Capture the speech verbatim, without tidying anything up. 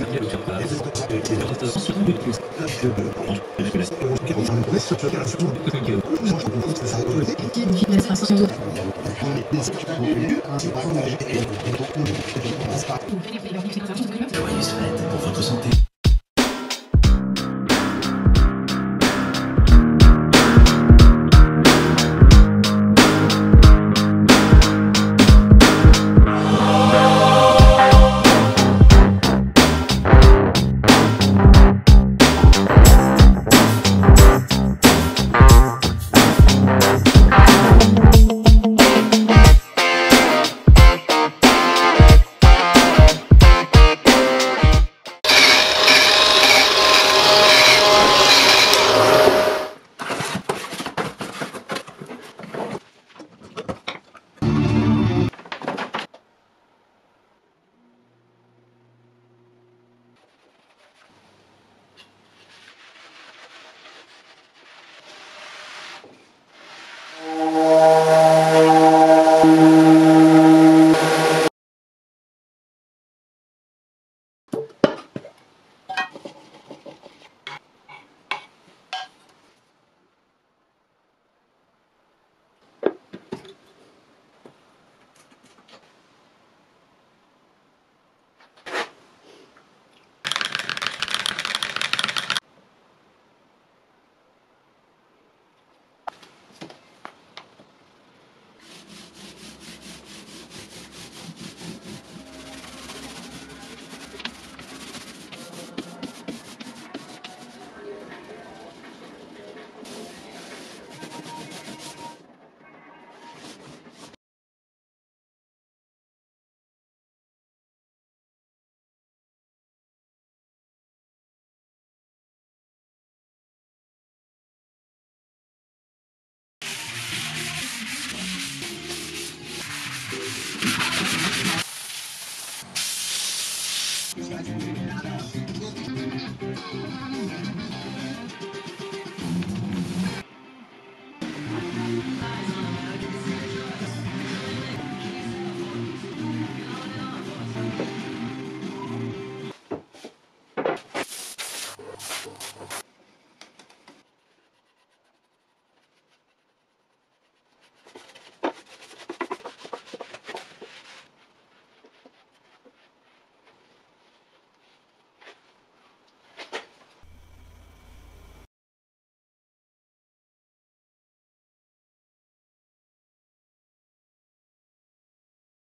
Joyeuse fête.